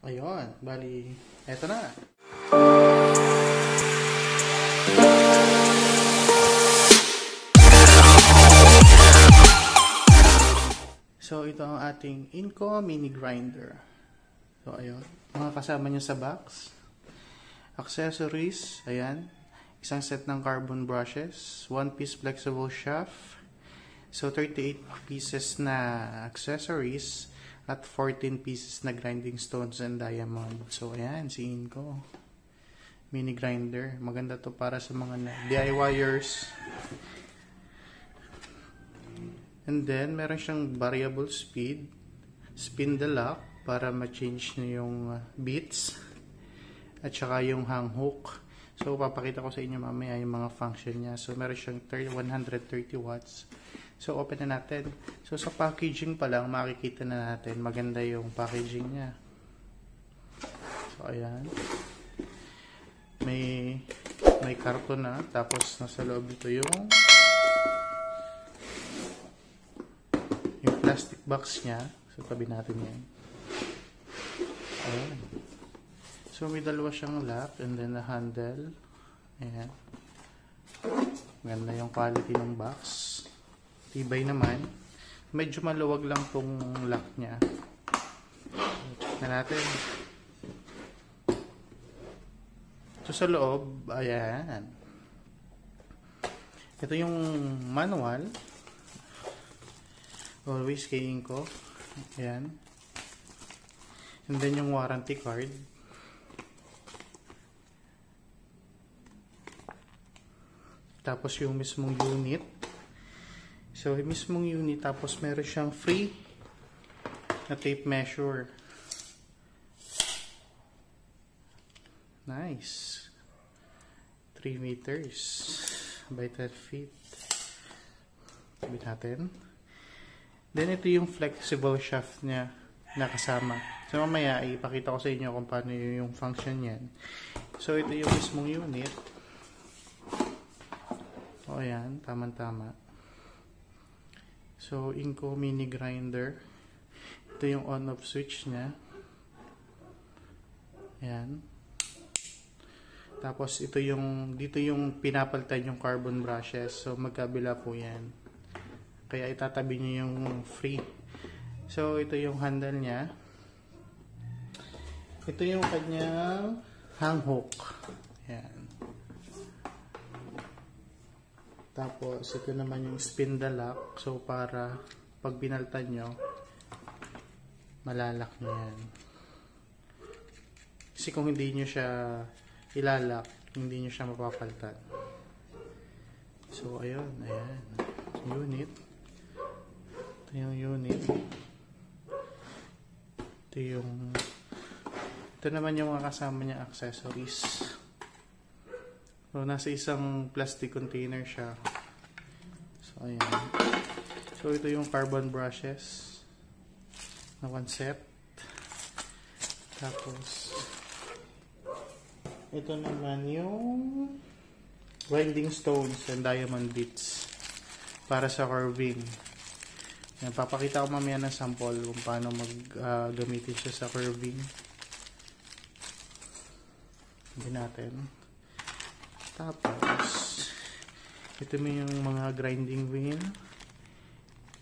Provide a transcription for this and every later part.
Ayun, bali, eto na. So, ito ang ating Ingco mini grinder. So, ayun. Mga kasama nyo sa box. Accessories, ayan. Isang set ng carbon brushes. 1-piece flexible shaft. So, 38 pieces na accessories. At 14 pieces na grinding stones and diamond. So, ayan, si Ingco. Mini grinder. Maganda to para sa mga DIYers. And then, meron siyang variable speed. Spin the lock para ma-change niyo yung beats. At saka yung hang hook. So, papakita ko sa inyo mamaya yung mga function niya. So, meron siyang 130 watts. So, open na natin. So, sa packaging pa lang, makikita na natin. Maganda yung packaging niya. So, ayan. May karton na. Tapos, nasa loob ito yung plastic box niya. So, tabi natin yan. Ayan. So, may dalawa siyang lock and then the handle. Ayan. Maganda yung quality ng box. Tibay naman. Medyo maluwag lang tong lock niya. Check na natin. So sa loob, ayan. Ito yung manual. Always kay Ingco. Ayan. And then yung warranty card. Tapos yung mismong unit. So, yung mismong unit, tapos meron siyang free na tape measure. Nice. 3 meters by 10 feet. Sabi natin. Then, ito yung flexible shaft niya na kasama. So, mamaya, ipakita ko sa inyo kung paano yung function niyan. So, ito yung mismong unit. O, ayan. Tama-tama. So, Ingco mini grinder. Ito yung on-off switch niya. Ayan. Tapos, ito yung, dito yung pinapalitan yung carbon brushes. So, magkabila po yan. Kaya, itatabi niyo yung free. So, ito yung handle niya. Ito yung kanyang hang hook. Ayan. Tapos, ito naman yung spindle lock. So, para pag binaltan nyo, malalak nyo yan. Kasi kung hindi nyo siya ilalak, hindi nyo siya mapapaltan. So, ayun. Ayan. Unit. Ito yung unit. Ito yung... Ito naman yung mga kasama niya accessories. So, nasa isang plastic container siya. So, ayan. So, ito yung carbon brushes na one set. Tapos, ito naman yung grinding stones and diamond bits para sa carving. Ayan, papakita ko mamaya ng sample kung paano mag-gamitin siya sa carving. Sabi natin. Tapos, ito may yung mga grinding wheel.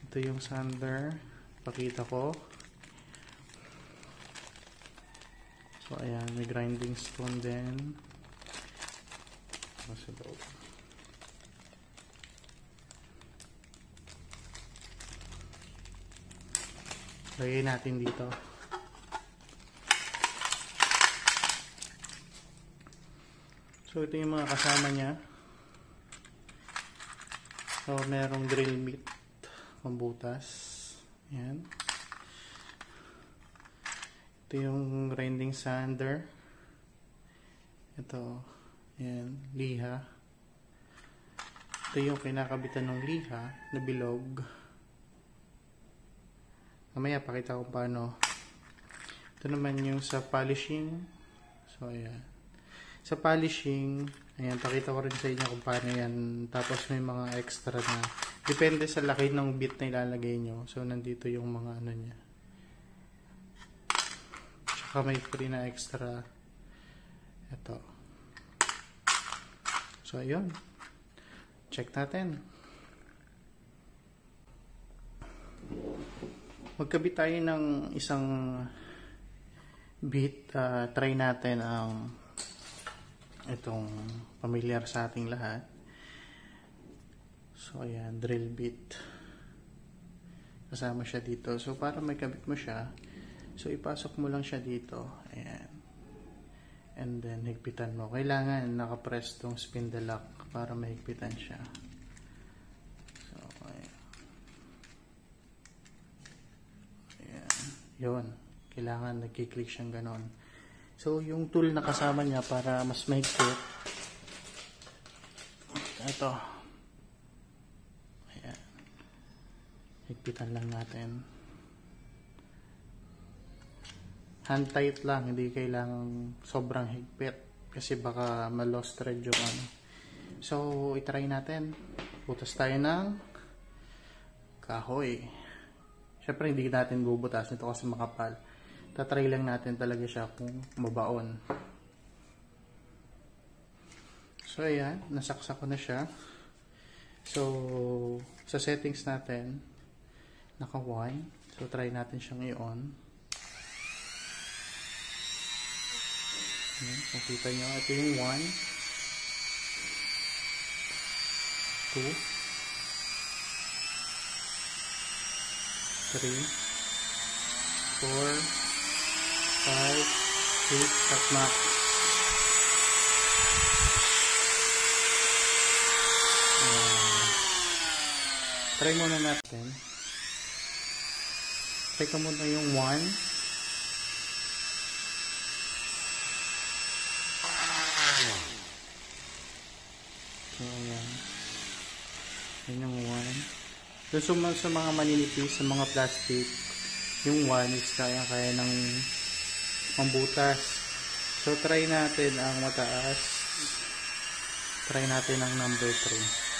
Ito yung sander. Pakita ko. So, ayan. May grinding stone din. Nasa loob. Lagay natin dito. So, ito yung mga kasama niya. So, merong drill bit, pambutas. Ayan. Ito yung grinding sander. Ito. Ayan. Liha. Ito yung kinakabitan ng liha na bilog. Mamaya, pakita ko paano. Ito naman yung sa polishing. So, ayan. Sa polishing, ayan, pakita ko rin sa inyo kung paano yan. Tapos may mga extra na, depende sa laki ng bit na ilalagay nyo. So, nandito yung mga ano niya. Tsaka kamay ko rin na extra ito. So ayun, check natin. Magkabit tayo ng isang bit. Try natin ang itong familiar sa ating lahat. So ayan, drill bit, kasama siya dito. So para may kabit mo siya, so ipasok mo lang siya dito, ayan, and then higpitan mo. Kailangan nakapress tong spindle lock para mahigpitan siya. So ayan, ayan. Yun, kailangan nagki-click siyang ganon. So yung tool na kasama niya para mas mahigpit, ito, ayan, higpitan lang natin. Hand tight lang, hindi kailangang sobrang higpit kasi baka ma-lost thread yung ano. So itry natin, butas tayo ng kahoy. Syempre hindi natin bubutas nito kasi makapal. Tatry lang natin talaga siya kung mabaon. So ayan, nasaksak ko na siya. So sa settings natin, naka 1. So try natin siyang i-on. Makita nyo, ito yung 1, 2, 3, 4, 5, 6, takmak. Try muna natin. Teka muna yung 1. So, ayan. Ayan yung 1. So, sa mga maninipis, sa mga plastic, yung 1 is kaya ng pambutas. So try natin ang mataas. Try natin ang number 3.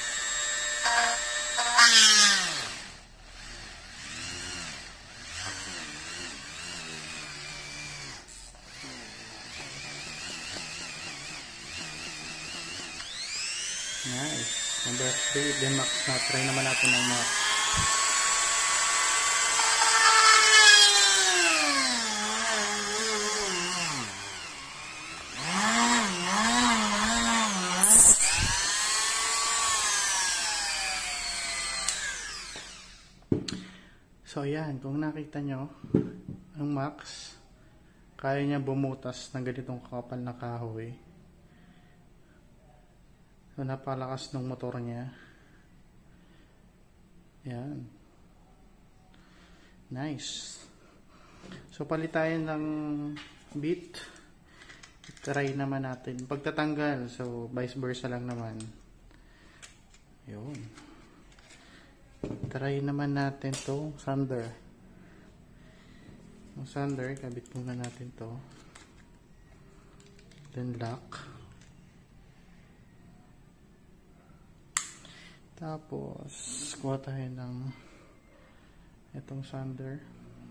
Nice. Number 3, then max na. Try naman natin ang max. So ayan, kung nakita nyo, ang max, kaya niya bumutas ng ganitong kakapal na kahoy. So napalakas ng motor niya. Ayan. Nice. So palitayan ng bit. Try naman natin. Pagtatanggal, so vice versa lang naman. Yun. Try naman natin to sander. Yung sander, kabit muna natin to. Then lock. Tapos kuha tayo ng itong sander.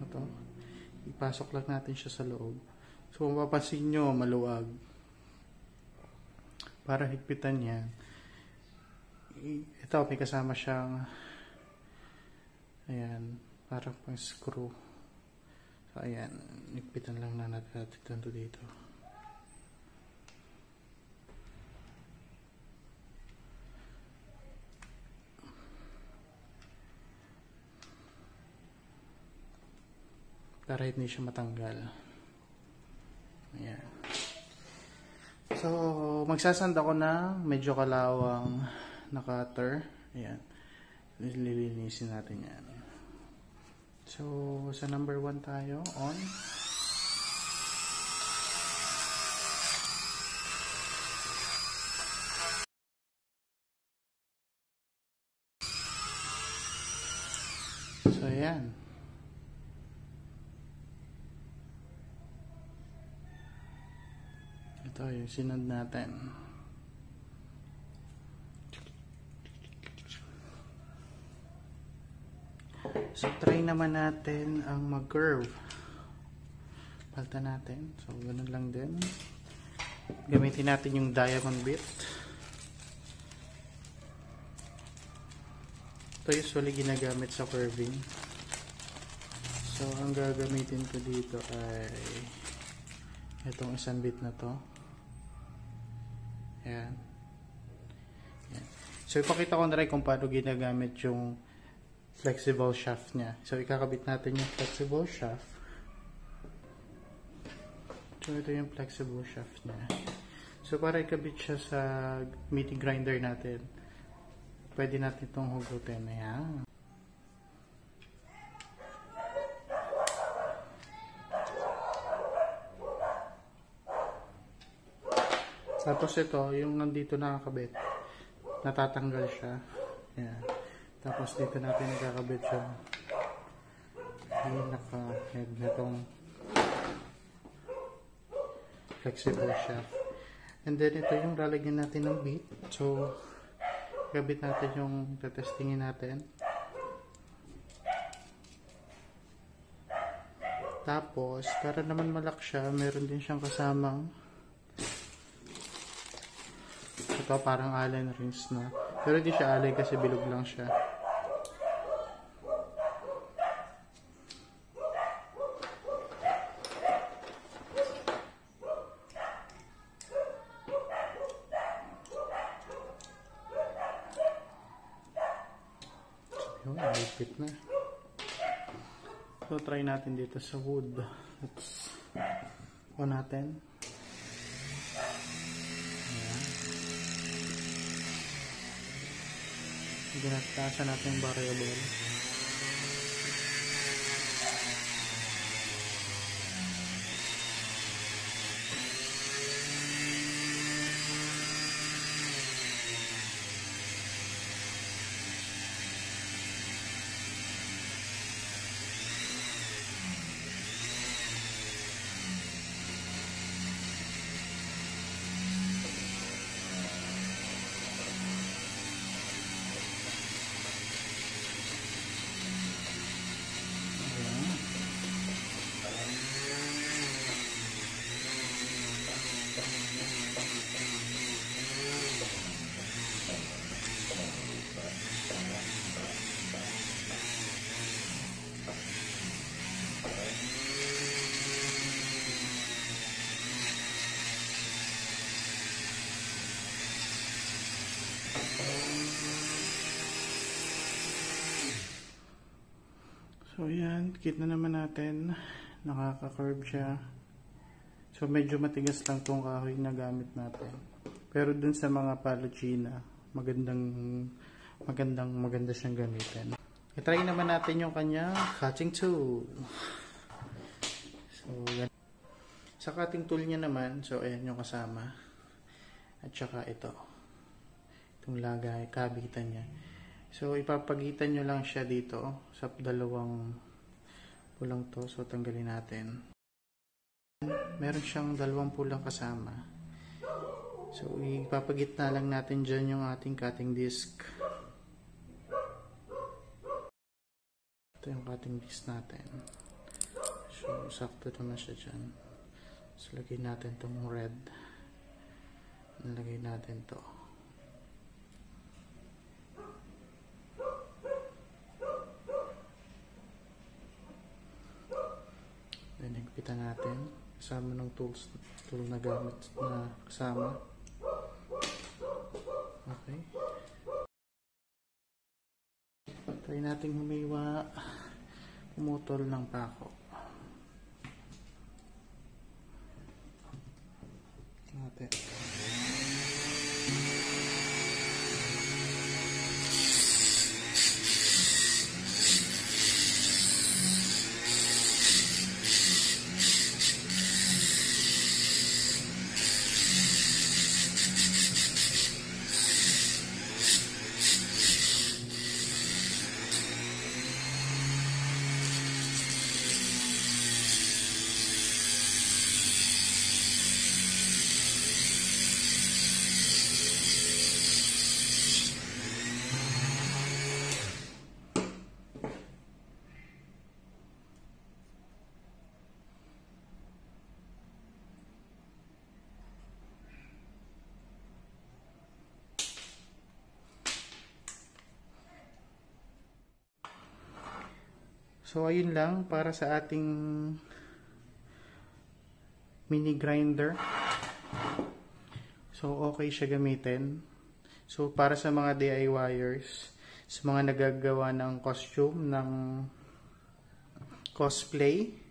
Ito. Ipasok lang natin siya sa loob. So kung mapapansin nyo, maluwag. Para higpitan yan. Ito, may kasama siyang, ayan, parang pang screw. So ayan, higpitan lang na natin dito. Para hindi siya matanggal. Ayan. So magsasand ako na medyo kalawang na cutter. Ayan, lilinisin natin yan. So sa number 1 tayo, on. So ayan, ito yung sinad natin. So try naman natin ang mag-curve. palta natin. So, ganun lang din. Gamitin natin yung diamond bit. Ito usually ginagamit sa curving. So, ang gagamitin ko dito ay itong isang bit na to. Ayan. Ayan. So, ipakita ko na rin kung paano ginagamit yung flexible shaft niya. So, ikakabit natin yung flexible shaft. So, ito yung flexible shaft niya. So, para ikabit siya sa meat grinder natin, pwede natin itong hugutin. Ayan. Tapos ito, yung nandito nakakabit, natatanggal siya. Ayan. Tapos dito natin nakakabit siya. Yung naka-head na itong flexible shaft. And then ito yung lalagyan natin ng bit. So, kabit natin yung tatestingin natin. Tapos, para naman malak siya, meron din siyang kasamang ito, parang allen rings na. Pero di siya allen kasi bilog lang siya. Yun, lipit na. So, try natin dito sa wood. Let's go natin. Ginataasan natin yung variable. So, yan. Kita na naman natin. Nakaka-curve siya. So, medyo matigas lang itong kahoy na gamit natin. Pero dun sa mga Palachina, maganda siyang gamitin. I-try naman natin yung kanyang cutting tool. So, yan. Sa cutting tool niya naman, so, ayan yung kasama. At saka ito. Itong lagay, kabitan niya. So, ipapagitan nyo lang siya dito sa dalawang pulang to. So, tanggalin natin. Meron siyang dalawang pulang kasama. So, ipapagitna lang natin dyan yung ating cutting disc. Ito yung cutting disc natin. So, sakto naman siya dyan. So, lagay natin itong red. Lagay natin to. Nagpitan natin kasama ng tool na gamit na kasama. Okay. Try natin humiwa, pumutol ng pako. Natin. So ayun lang para sa ating mini grinder. So okay siya gamitin. So para sa mga DIYers, sa mga nagagawa ng costume, ng cosplay,